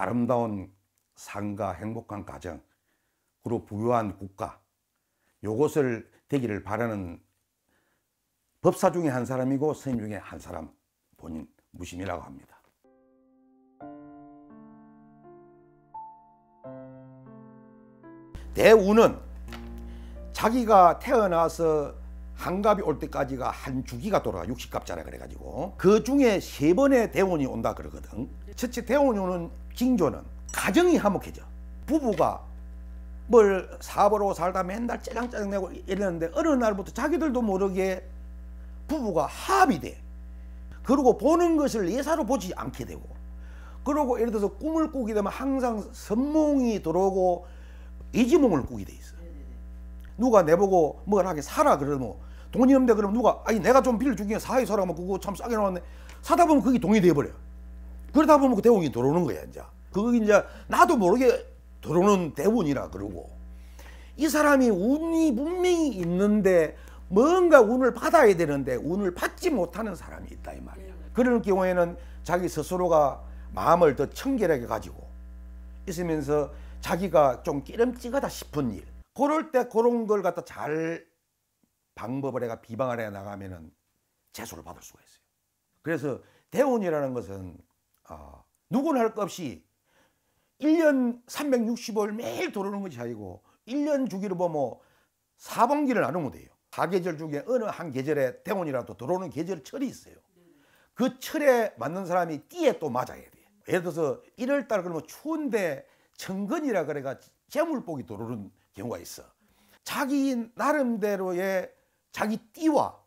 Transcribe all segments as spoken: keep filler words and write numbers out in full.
아름다운 삶과 행복한 가정, 그리고 부유한 국가, 요것을 되기를 바라는 법사 중에 한 사람이고 스님 중에 한 사람, 본인 무심이라고 합니다. 대운은 자기가 태어나서 한갑이 올 때까지가 한 주기가 돌아가, 육십 갑자라 그래가지고 그 중에 세 번의 대운이 온다 그러거든. 첫째 대운이 오는 징조는 가정이 화목해져. 부부가 뭘 사업으로 살다 맨날 짜장짜장내고 이랬는데 어느 날부터 자기들도 모르게 부부가 합이 돼. 그리고 보는 것을 예사로 보지 않게 되고, 그리고 예를 들어서 꿈을 꾸게 되면 항상 선몽이 들어오고 이지몽을 꾸게 돼 있어. 누가 내보고 뭘 하게 사라 그러면, 돈이 없는데 그러면 누가 아니 내가 좀 빌려 주기에 사이 사라고 그거 참 싸게 나왔네 사다 보면 그게 돈이 돼버려. 그러다 보면 그 대운이 들어오는 거야. 이제 그게 이제 나도 모르게 들어오는 대운이라 그러고, 이 사람이 운이 분명히 있는데 뭔가 운을 받아야 되는데 운을 받지 못하는 사람이 있다 이 말이야. 그런 경우에는 자기 스스로가 마음을 더 청결하게 가지고 있으면서 자기가 좀 끼름찌가다 싶은 일, 그럴 때 그런 걸 갖다 잘 방법을 해가 비방을 해 나가면은 재수를 받을 수가 있어요. 그래서 대운이라는 것은 어, 누구나 할 것 없이 일 년 삼백육십오 일 매일 들어오는 것이 아니고 일 년 주기로 보면 사 분기를 나누면 돼요. 사계절 중에 어느 한 계절에 대운이라도 들어오는 계절철이 있어요. 그 철에 맞는 사람이 띠에 또 맞아야 돼요. 예를 들어서 일월 달 그러면 추운데 천근이라 그래가 재물복이 들어오는 경우가 있어. 자기 나름대로의 자기 띠와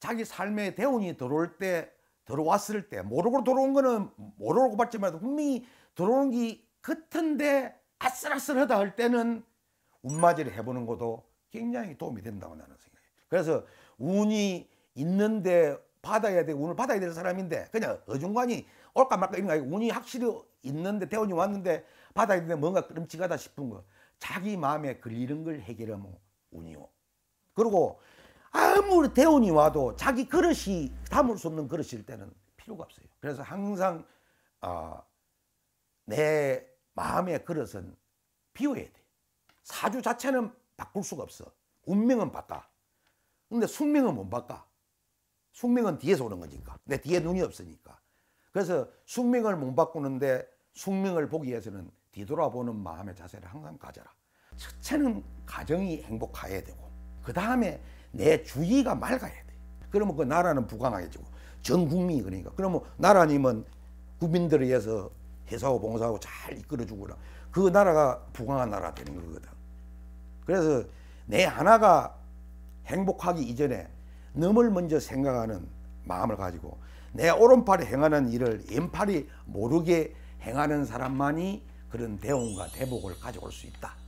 자기 삶의 대운이 들어올 때, 들어왔을 때 모르고 들어온 거는 모르고 봤지만 분명히 들어오는 게 같은데 아슬아슬하다 할 때는 운맞이를 해보는 것도 굉장히 도움이 된다고 나는 생각해요. 그래서 운이 있는데 받아야 돼, 운을 받아야 될 사람인데 그냥 어중간히 올까 말까 이런 거 아니고, 운이 확실히 있는데 대운이 왔는데 받아야 되는데 뭔가 끔찍하다 싶은 거, 자기 마음에 걸리는 걸 해결하면 운이요. 그리고 아무리 대운이 와도 자기 그릇이 담을 수 없는 그릇일 때는 필요가 없어요. 그래서 항상 어, 내 마음의 그릇은 비워야 돼. 사주 자체는 바꿀 수가 없어. 운명은 바꿔. 근데 숙명은 못 바꿔. 숙명은 뒤에서 오는 거니까. 내 뒤에 눈이 없으니까. 그래서 숙명을 못 바꾸는데 숙명을 보기 위해서는 뒤돌아보는 마음의 자세를 항상 가져라. 첫째는 가정이 행복해야 되고, 그 다음에 내 주위가 맑아야 돼. 그러면 그 나라는 부강하게 되고, 전 국민이 그러니까. 그러면 나라님은 국민들에 의해서 회사하고 봉사하고 잘 이끌어주고 그 나라가 부강한 나라 되는 거거든. 그래서 내 하나가 행복하기 이전에 넘을 먼저 생각하는 마음을 가지고 내 오른팔이 행하는 일을 왼팔이 모르게 행하는 사람만이 그런 대운과 대복을 가져올 수 있다.